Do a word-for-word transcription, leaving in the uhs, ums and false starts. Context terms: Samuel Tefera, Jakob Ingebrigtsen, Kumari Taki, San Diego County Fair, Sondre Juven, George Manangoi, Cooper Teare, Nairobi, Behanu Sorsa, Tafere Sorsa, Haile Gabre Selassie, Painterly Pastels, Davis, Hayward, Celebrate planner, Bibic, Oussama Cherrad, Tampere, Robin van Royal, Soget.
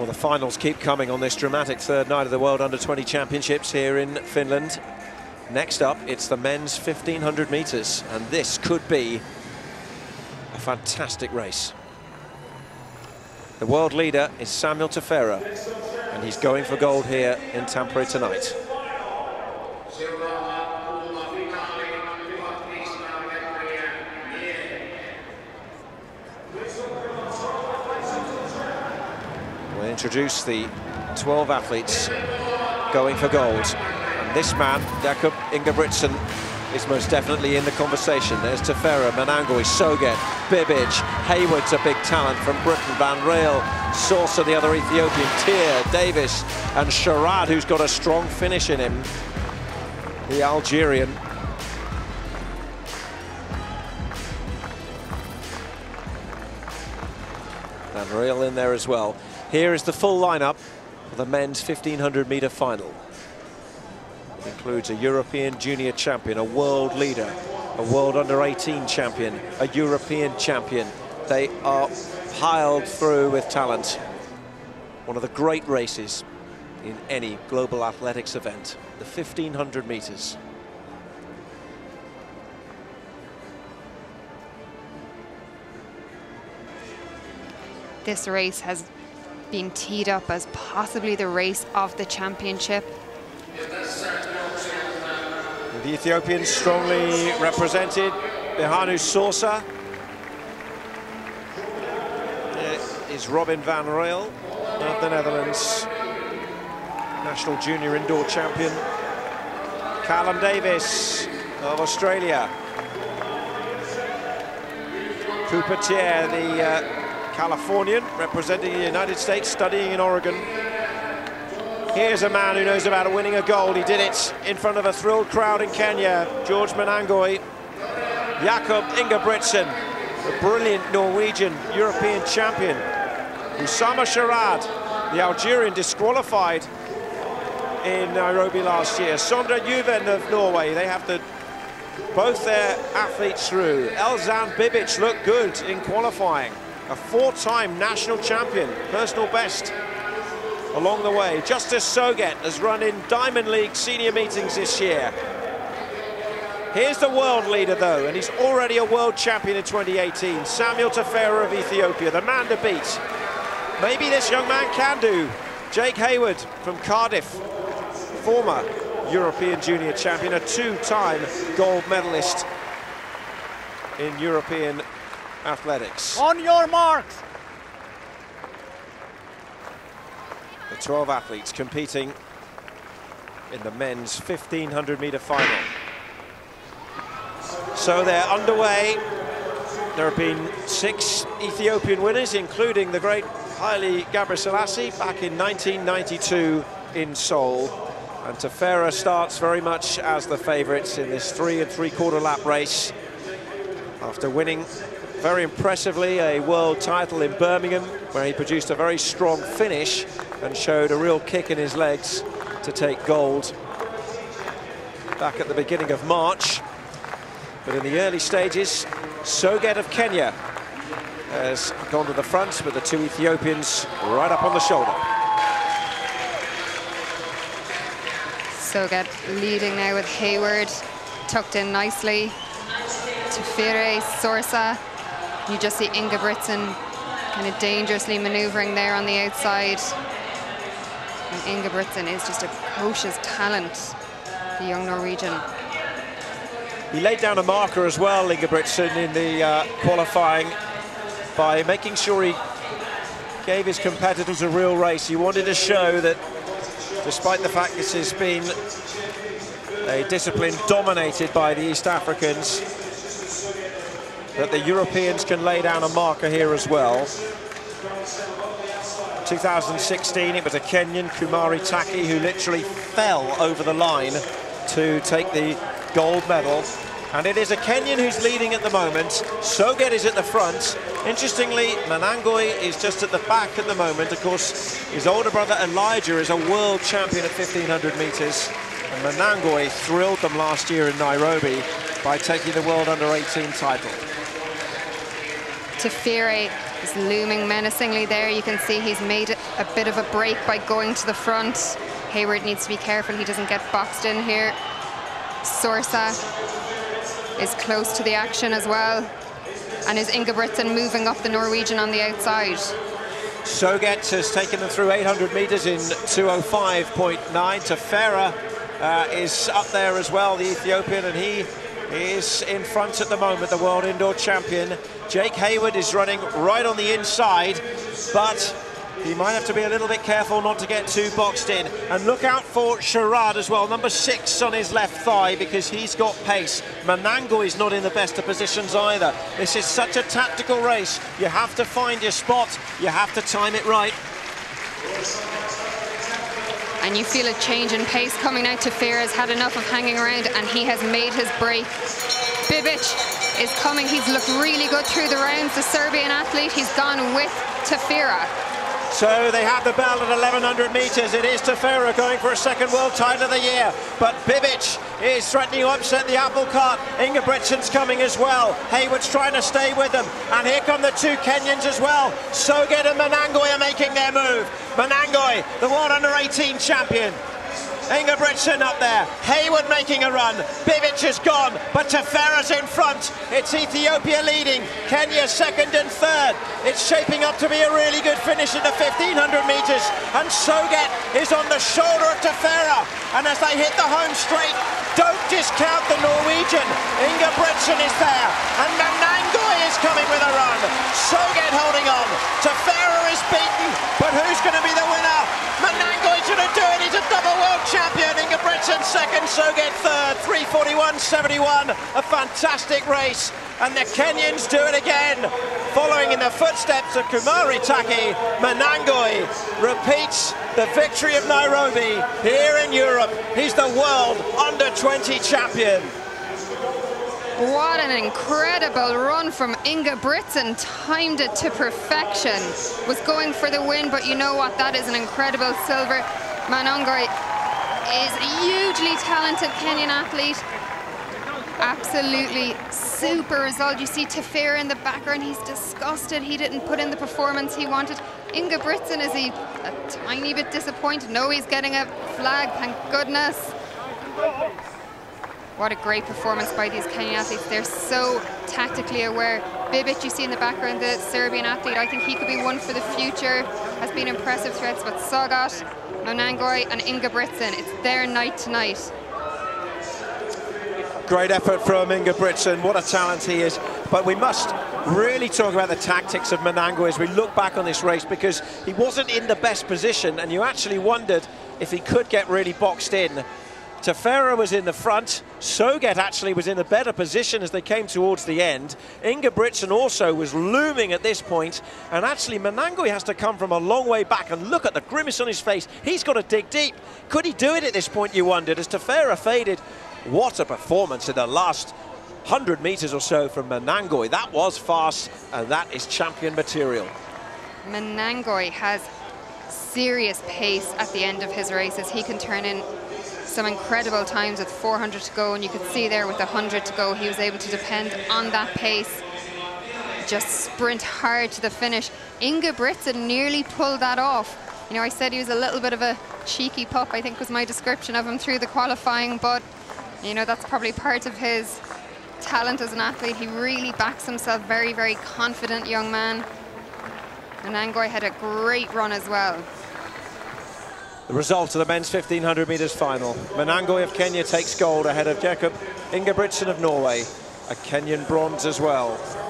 Well, the finals keep coming on this dramatic third night of the World Under twenty Championships here in Finland. Next up, it's the men's fifteen hundred metres, and this could be a fantastic race. The world leader is Samuel Tefera, and he's going for gold here in Tampere tonight. We'll introduce the twelve athletes going for gold. And this man, Jakob Ingebrigtsen, is most definitely in the conversation. There's Tefera, Manangoi, Soget, Bibic, Hayward's a big talent from Britain, Van Royal, Sorsa, the other Ethiopian, Teare, Davis, and Cherrad, who's got a strong finish in him, the Algerian. Van Royal in there as well. Here is the full lineup for the men's fifteen hundred metre final. It includes a European junior champion, a world leader, a world under eighteen champion, a European champion. They are piled through with talent. One of the great races in any global athletics event, the fifteen hundred metres. This race has been teed up as possibly the race of the championship. The Ethiopians strongly represented. Behanu Sorsa is Robin van Royal of the Netherlands, national junior indoor champion. Callum Davis of Australia. Cooper Teare, the uh, Californian, representing the United States, studying in Oregon. Here's a man who knows about winning a gold. He did it in front of a thrilled crowd in Kenya. George Manangoi. Jakob Ingebrigtsen, the brilliant Norwegian European champion. Oussama Cherrad, the Algerian, disqualified in Nairobi last year. Sondre Juven of Norway. They have the, both their athletes through. Elzan Bibic looked good in qualifying. A four-time national champion, personal best along the way. Justice Soget has run in Diamond League senior meetings this year. Here's the world leader, though, and he's already a world champion in twenty eighteen. Samuel Tefera of Ethiopia, the man to beat. Maybe this young man can do. Jake Hayward from Cardiff, former European junior champion, a two-time gold medalist in European athletics. On your marks. The twelve athletes competing in the men's fifteen hundred metre final. So they're underway. There have been six Ethiopian winners, including the great Haile Gabre Selassie back in nineteen ninety-two in Seoul. And Tefera starts very much as the favourites in this three and three-quarter lap race. After winning very impressively a world title in Birmingham, where he produced a very strong finish and showed a real kick in his legs to take gold back at the beginning of March. But in the early stages, Soget of Kenya has gone to the front with the two Ethiopians right up on the shoulder. Soget leading now with Hayward, tucked in nicely. Tafere Sorsa. You just see Ingebrigtsen kind of dangerously manoeuvring there on the outside. And Ingebrigtsen is just a cautious talent, the young Norwegian. He laid down a marker as well, Ingebrigtsen, in the uh, qualifying by making sure he gave his competitors a real race. He wanted to show that despite the fact this has been a discipline dominated by the East Africans, that the Europeans can lay down a marker here as well. two thousand sixteen, it was a Kenyan, Kumari Taki, who literally fell over the line to take the gold medal. And it is a Kenyan who's leading at the moment. Soget is at the front. Interestingly, Manangoi is just at the back at the moment. Of course, his older brother Elijah is a world champion at fifteen hundred metres. And Manangoi thrilled them last year in Nairobi by taking the world under eighteen title. Tefera He's looming menacingly there. You can see he's made a bit of a break by going to the front. Hayward needs to be careful he doesn't get boxed in here. Sorsa is close to the action as well. And is Ingebrigtsen moving up the Norwegian on the outside? Soget has taken them through eight hundred metres in two oh five point nine. Tefera uh, is up there as well, the Ethiopian, and he is in front at the moment, the world indoor champion. Jake Hayward is running right on the inside, but he might have to be a little bit careful not to get too boxed in. And look out for Cherrad as well, number six on his left thigh, because he's got pace. Manangoi is not in the best of positions either. This is such a tactical race. You have to find your spot, you have to time it right. And you feel a change in pace coming out. Tefera has had enough of hanging around and he has made his break. Bibic is coming. He's looked really good through the rounds, the Serbian athlete. He's gone with Tefera. So they have the bell at eleven hundred metres. It is Tefera going for a second world title of the year. But Bibic is threatening to upset the apple cart. Ingebrigtsen's coming as well. Hayward's trying to stay with them. And here come the two Kenyans as well. Soget and Manangoi are making their move. Manangoi, the world under eighteen champion. Ingebrigtsen up there, Hayward making a run, Bibic is gone, but Tefera's in front. It's Ethiopia leading, Kenya second and third. It's shaping up to be a really good finish at the fifteen hundred metres, and Soget is on the shoulder of Tefera, and as they hit the home straight, don't discount the Norwegian. Ingebrigtsen is there, and Manangoi is coming with a run. Soget holding on, Tefera is beaten, but who's going to be the winner? Manangoi's going to do it, he's a double world champion. Champion Ingebrigtsen second, Soget third, three forty-one seventy-one, a fantastic race, and the Kenyans do it again, following in the footsteps of Kumari Taki. Manangoi repeats the victory of Nairobi here in Europe. He's the world under twenty champion. What an incredible run from Ingebrigtsen, timed it to perfection. Was going for the win, but you know what, that is an incredible silver. Manangoi is a hugely talented Kenyan athlete. Absolutely super result. You see Tefera in the background, he's disgusted. He didn't put in the performance he wanted. Ingebrigtsen, is he a tiny bit disappointed? No, he's getting a flag, thank goodness. What a great performance by these Kenyan athletes. They're so tactically aware. Bibic, you see in the background, the Serbian athlete. I think he could be one for the future. Has been impressive threats, but Soget, Manangoi and Ingebrigtsen, it's their night tonight. Great effort from Ingebrigtsen, what a talent he is. But we must really talk about the tactics of Manangoi as we look back on this race, because he wasn't in the best position and you actually wondered if he could get really boxed in. Tefera was in the front, Soget actually was in a better position as they came towards the end. Ingebrigtsen also was looming at this point, and actually Manangoi has to come from a long way back, and look at the grimace on his face. He's got to dig deep. Could he do it at this point, you wondered, as Tefera faded? What a performance in the last one hundred metres or so from Manangoi. That was fast, and that is champion material. Manangoi has serious pace at the end of his races. He can turn in some incredible times with four hundred to go, and you could see there with one hundred to go, he was able to depend on that pace, just sprint hard to the finish. Ingebrigtsen nearly pulled that off. You know, I said he was a little bit of a cheeky pup, I think was my description of him through the qualifying, but, you know, that's probably part of his talent as an athlete. He really backs himself, very, very confident young man. And Manangoi had a great run as well. The result of the men's fifteen hundred metres final. Manangoi of Kenya takes gold ahead of Jakob Ingebrigtsen of Norway. A Kenyan bronze as well.